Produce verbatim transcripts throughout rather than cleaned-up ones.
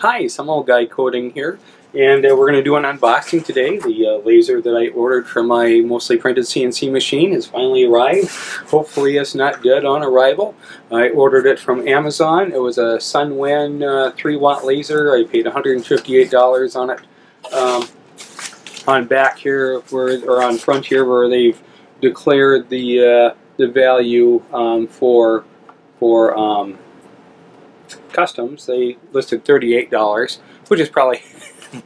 Hi, some old guy coding here, and uh, we're going to do an unboxing today. The uh, laser that I ordered for my mostly printed C N C machine has finally arrived. Hopefully it's not dead on arrival. I ordered it from Amazon. It was a Sunwin uh, three watt laser. I paid one hundred fifty-eight dollars on it. Um, on back here, where, or on front here, where they've declared the, uh, the value um, for... for um, customs, they listed thirty-eight dollars, which is probably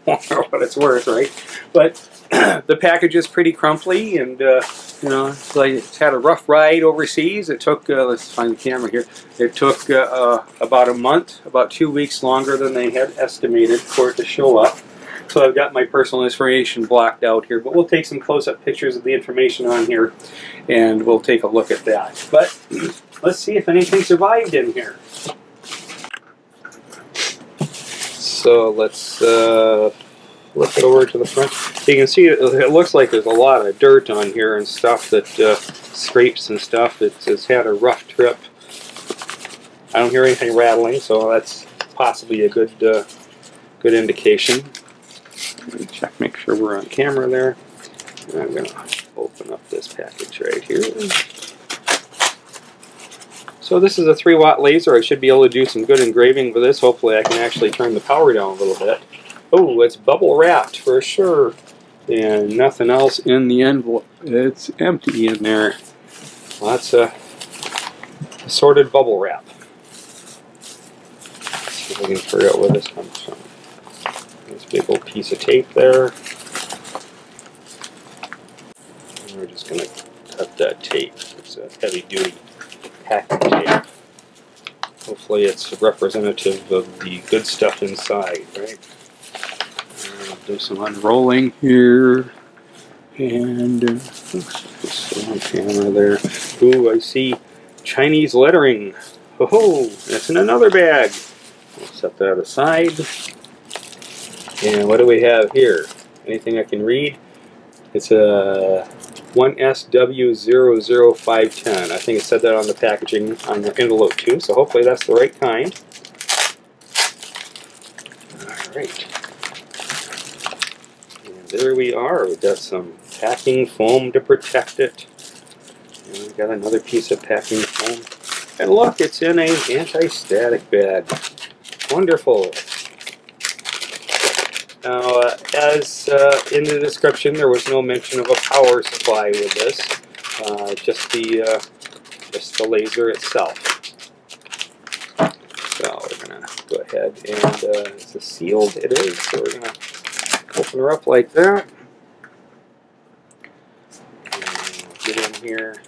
more what it's worth, right? But the package is pretty crumply, and uh, you know, it's, like it's had a rough ride overseas. It took, uh, let's find the camera here, it took uh, uh, about a month, about two weeks longer than they had estimated for it to show up. So I've got my personal information blocked out here, but we'll take some close-up pictures of the information on here, and we'll take a look at that. But let's see if anything survived in here. So let's uh, look over to the front. You can see it, it looks like there's a lot of dirt on here and stuff that uh, scrapes and stuff. It's, it's had a rough trip. I don't hear anything rattling, so that's possibly a good, uh, good indication. Let me check, make sure we're on camera there. And I'm going to open up this package right here. So this is a three watt laser. I should be able to do some good engraving with this. Hopefully I can actually turn the power down a little bit. Oh, it's bubble wrapped for sure. And nothing else in the envelope. It's empty in there. Lots of assorted bubble wrap. Let's see if we can figure out where this comes from. This big old piece of tape there. And we're just going to cut that tape. It's a heavy duty packing tape. Hopefully it's representative of the good stuff inside, right? I'll do some unrolling here. And uh, just on camera there. Ooh, I see Chinese lettering. Ho ho, that's in another bag. We'll set that aside. And what do we have here? Anything I can read? It's a one S W zero zero five ten. I think it said that on the packaging on the envelope too, so hopefully that's the right kind. Alright. And there we are. We've got some packing foam to protect it. And we've got another piece of packing foam. And look, it's in an anti-static bag. Wonderful. Now, uh, as uh, in the description, there was no mention of a power supply with this, uh, just the uh, just the laser itself. So we're gonna go ahead and uh, it's a sealed. It is. So we're gonna open her up like that. And get in here.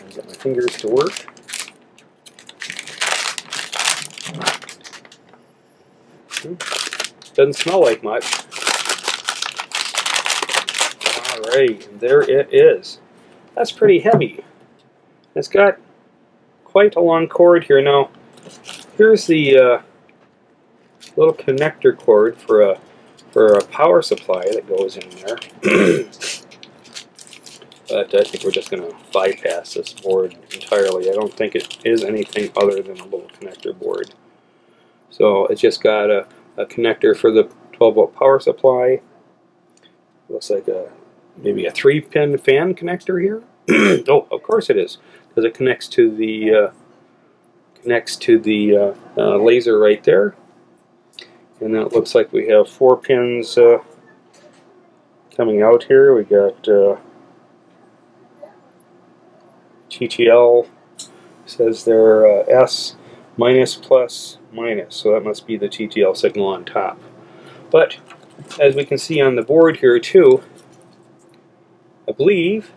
And get my fingers to work. Doesn't smell like much. Alright, there it is. That's pretty heavy. It's got quite a long cord here. Now, here's the uh, little connector cord for a, for a power supply that goes in there. But I think we're just going to bypass this board entirely. I don't think it is anything other than a little connector board. So it's just got a, a connector for the twelve volt power supply. Looks like a maybe a three pin fan connector here. Oh, of course it is, because it connects to the uh, connects to the uh, uh, laser right there. And then it looks like we have four pins uh, coming out here. We got uh, T T L. Says there uh, S. Minus, plus, minus, so that must be the T T L signal on top. But as we can see on the board here too, I believe,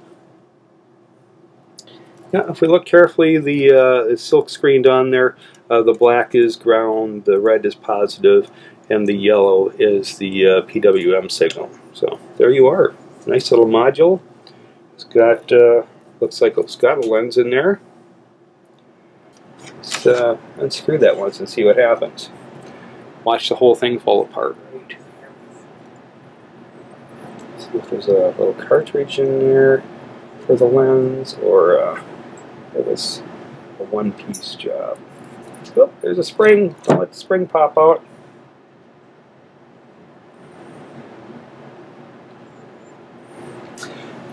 now if we look carefully, the uh, is silk screened on there. Uh, the black is ground, the red is positive, and the yellow is the uh, P W M signal. So there you are, nice little module. It's got uh, looks like it's got a lens in there. Let's uh, unscrew that once and see what happens. Watch the whole thing fall apart. Right? See if there's a little cartridge in there for the lens, or uh, it was a one-piece job. Oh, there's a spring. Don't let the spring pop out.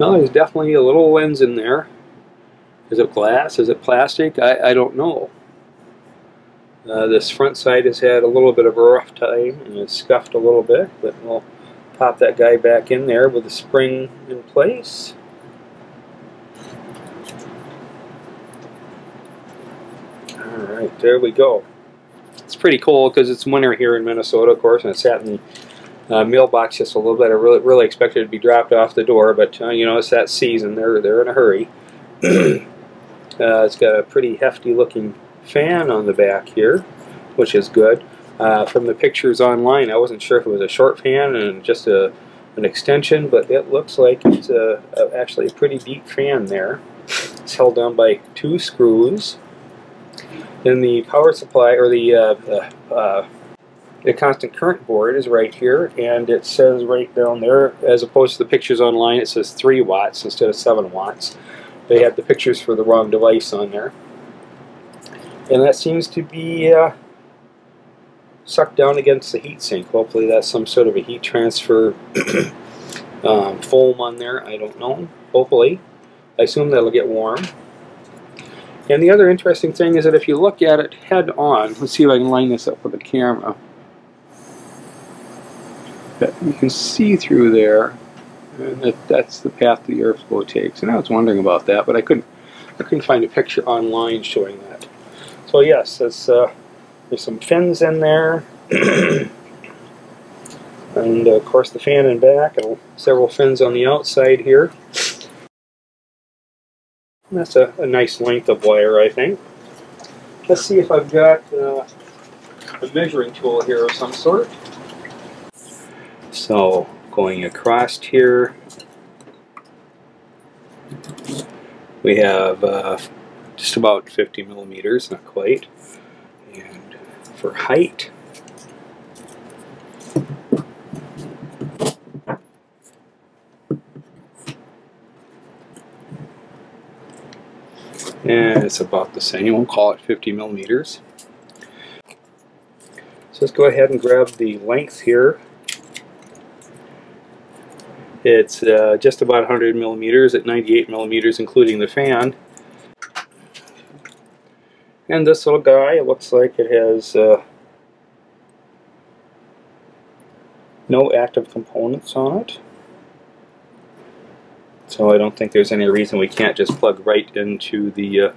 Now there's definitely a little lens in there. Is it glass? Is it plastic? I, I don't know. Uh, this front side has had a little bit of a rough time and it's scuffed a little bit, but we'll pop that guy back in there with the spring in place. Alright, there we go. It's pretty cool because it's winter here in Minnesota, of course, and it sat in the uh, mailbox just a little bit. I really, really expected it to be dropped off the door, but uh, you know, it's that season. They're, they're in a hurry. uh, it's got a pretty hefty looking fan on the back here, which is good. Uh, from the pictures online, I wasn't sure if it was a short fan and just a, an extension, but it looks like it's a, a, actually a pretty deep fan there. It's held down by two screws. Then the power supply, or the uh, uh, uh, the constant current board is right here, and it says right down there, as opposed to the pictures online, it says three watts instead of seven watts. They had the pictures for the wrong device on there. And that seems to be uh, sucked down against the heat sink. Hopefully that's some sort of a heat transfer um, foam on there. I don't know. Hopefully. I assume that'll get warm. And the other interesting thing is that if you look at it head on, let's see if I can line this up with the camera. But you can see through there, and that, that's the path the airflow takes. And I was wondering about that, but I couldn't, I couldn't find a picture online showing that. So yes, that's, uh, there's some fins in there, and of course the fan in back, and several fins on the outside here. And that's a, a nice length of wire, I think. Let's see if I've got uh, a measuring tool here of some sort. So going across here, we have uh, just about fifty millimeters, not quite. And for height, and it's about the same. We'll call it fifty millimeters. So let's go ahead and grab the length here. It's uh, just about one hundred millimeters at ninety-eight millimeters, including the fan. And this little guy, it looks like it has uh, no active components on it. So I don't think there's any reason we can't just plug right into the uh,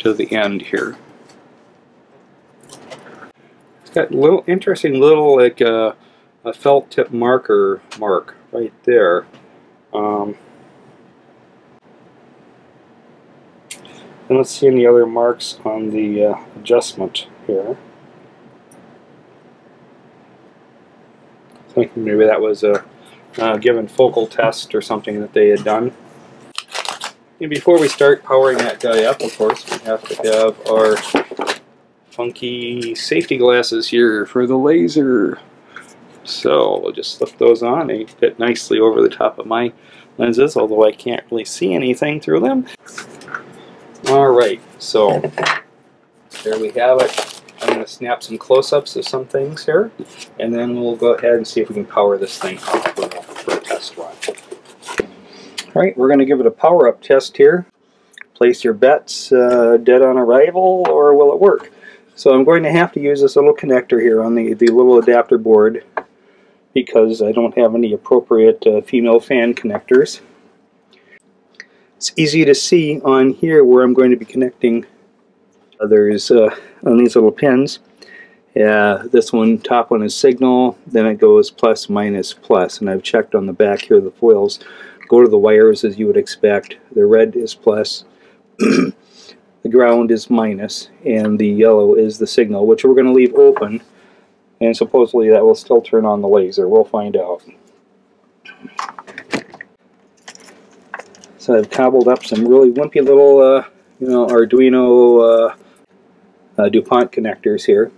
to the end here. It's got little interesting little like uh, a felt tip marker mark right there. Um, And let's see any other marks on the uh, adjustment here. I think maybe that was a uh, given focal test or something that they had done. And before we start powering that guy up, of course, we have to have our funky safety glasses here for the laser. So we'll just slip those on. They fit nicely over the top of my lenses, although I can't really see anything through them. Alright, so there we have it. I'm going to snap some close-ups of some things here, and then we'll go ahead and see if we can power this thing up for, for a test run. Alright, we're going to give it a power-up test here. Place your bets, uh, dead on arrival, or will it work? So I'm going to have to use this little connector here on the, the little adapter board, because I don't have any appropriate uh, female fan connectors. It's easy to see on here where I'm going to be connecting others uh, on these little pins. Uh, this one, top one is signal, then it goes plus, minus, plus, and I've checked on the back here the foils. Go to the wires as you would expect. The red is plus, the ground is minus, and the yellow is the signal, which we're going to leave open, and supposedly that will still turn on the laser. We'll find out. So I've cobbled up some really wimpy little, uh, you know, Arduino uh, uh, DuPont connectors here.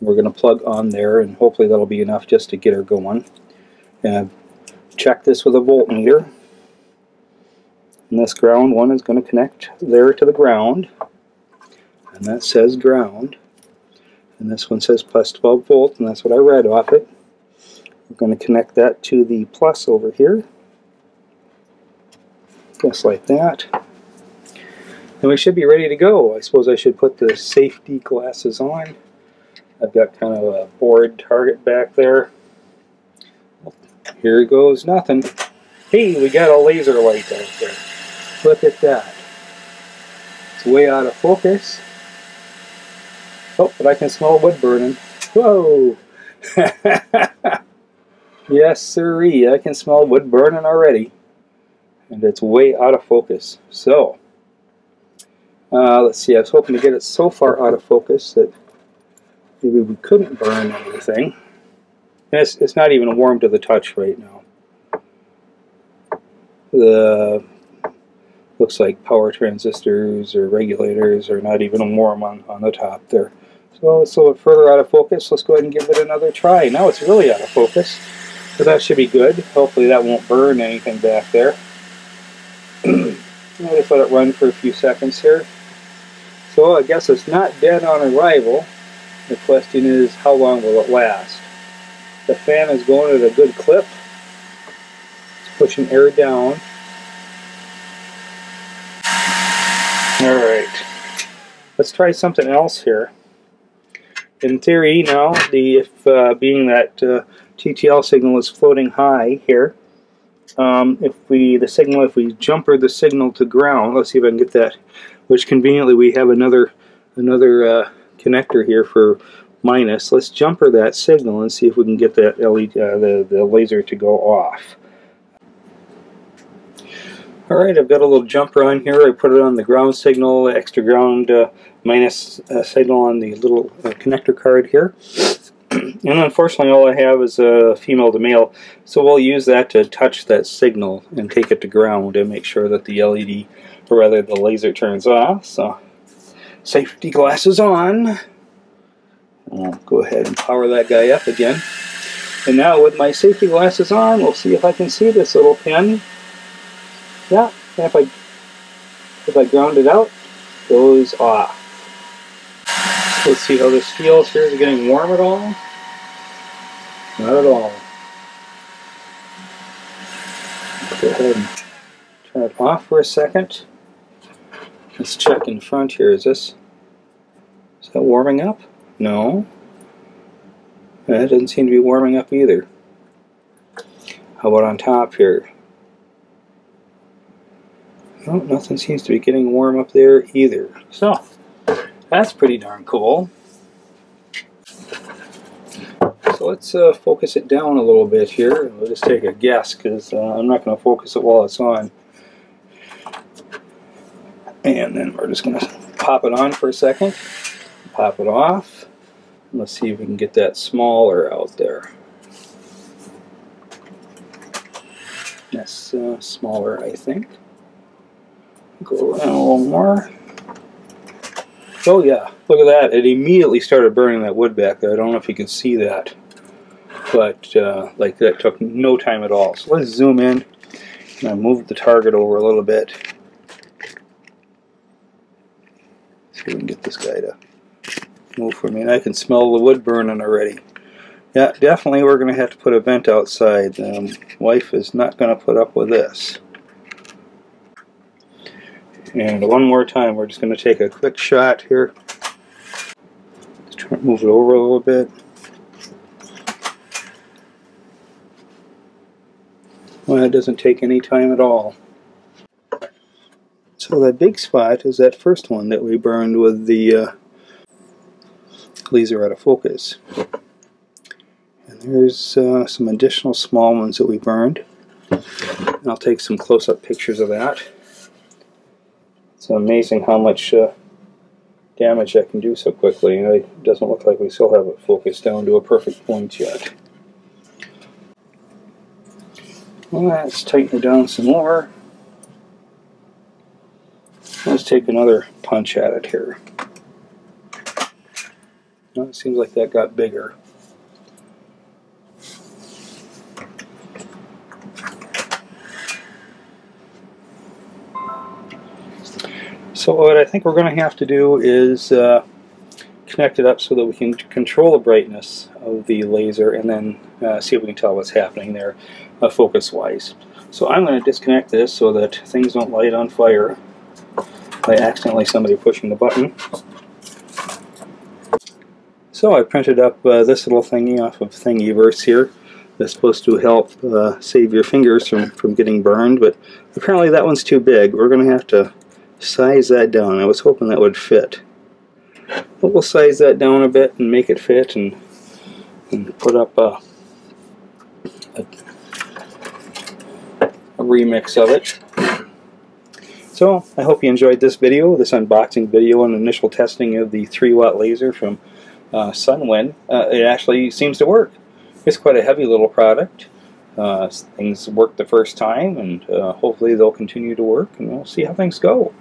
We're going to plug on there, and hopefully that'll be enough just to get her going. And I've checked this with a voltmeter. And this ground one is going to connect there to the ground. and that says ground, and this one says plus twelve volts, and that's what I read off it. We're going to connect that to the plus over here, just like that, and we should be ready to go. I suppose I should put the safety glasses on. I've got kind of a bored target back there. Here goes nothing. Hey, we got a laser light out there. Look at that. It's way out of focus. Oh, but I can smell wood burning. Whoa! Yes, sirree, I can smell wood burning already. And it's way out of focus. So, uh, let's see, I was hoping to get it so far out of focus that maybe we couldn't burn anything. And it's, it's not even warm to the touch right now. The looks like power transistors or regulators are not even warm on, on the top there. So it's a little further out of focus. Let's go ahead and give it another try. Now it's really out of focus. So that should be good. Hopefully that won't burn anything back there. I just let it run for a few seconds here. So I guess it's not dead on arrival. The question is, how long will it last? The fan is going at a good clip. It's pushing air down. Alright, let's try something else here. In theory now, the if uh, being that uh, T T L signal is floating high here, um, if we the signal if we jumper the signal to ground, let's see if I can get that, which conveniently we have another another uh, connector here for minus. Let's jumper that signal and see if we can get that L E D, uh, the, the laser to go off. Alright, I've got a little jumper on here. I put it on the ground signal, extra ground uh, minus uh, signal on the little uh, connector card here. And unfortunately all I have is a uh, female to male, so we'll use that to touch that signal and take it to ground and make sure that the L E D, or rather the laser, turns off. So, safety glasses on. I'll go ahead and power that guy up again. And now with my safety glasses on, we'll see if I can see this little pin. Yeah, and if I, if I ground it out, it goes off. Let's see how this feels here. Is it getting warm at all? Not at all. Let's go ahead and turn it off for a second. Let's check in front here. Is this, is that warming up? No. That doesn't seem to be warming up either. How about on top here? Oh, nothing seems to be getting warm up there either. So, that's pretty darn cool. So let's uh, focus it down a little bit here. We'll just take a guess, because uh, I'm not going to focus it while it's on. And then we're just going to pop it on for a second. Pop it off. Let's see if we can get that smaller out there. That's uh, smaller, I think. Go around a little more. Oh yeah, look at that. It immediately started burning that wood back there. I don't know if you can see that. But, uh, like, that took no time at all. So let's zoom in. And I moved the target over a little bit. See if we can get this guy to move for me. And I can smell the wood burning already. Yeah, definitely we're going to have to put a vent outside. Um, wife is not going to put up with this. And one more time, we're just going to take a quick shot here. Just try to move it over a little bit. Well, it doesn't take any time at all. So that big spot is that first one that we burned with the uh, laser out of focus. And there's uh, some additional small ones that we burned. And I'll take some close-up pictures of that. It's amazing how much uh, damage I can do so quickly. You know, it doesn't look like we still have it focused down to a perfect point yet. Well, let's tighten it down some more. Let's take another punch at it here. Well, it seems like that got bigger. So what I think we're going to have to do is uh, connect it up so that we can control the brightness of the laser and then uh, see if we can tell what's happening there uh, focus-wise. So I'm going to disconnect this so that things don't light on fire by accidentally somebody pushing the button. So I printed up uh, this little thingy off of Thingiverse here. That's supposed to help uh, save your fingers from, from getting burned, but apparently that one's too big. We're going to have to size that down. I was hoping that would fit. But we'll size that down a bit and make it fit and, and put up a, a, a remix of it. So I hope you enjoyed this video, this unboxing video and initial testing of the three watt laser from uh, Sunwin. Uh, it actually seems to work. It's quite a heavy little product. Uh, things worked the first time, and uh, hopefully they'll continue to work, and we'll see how things go.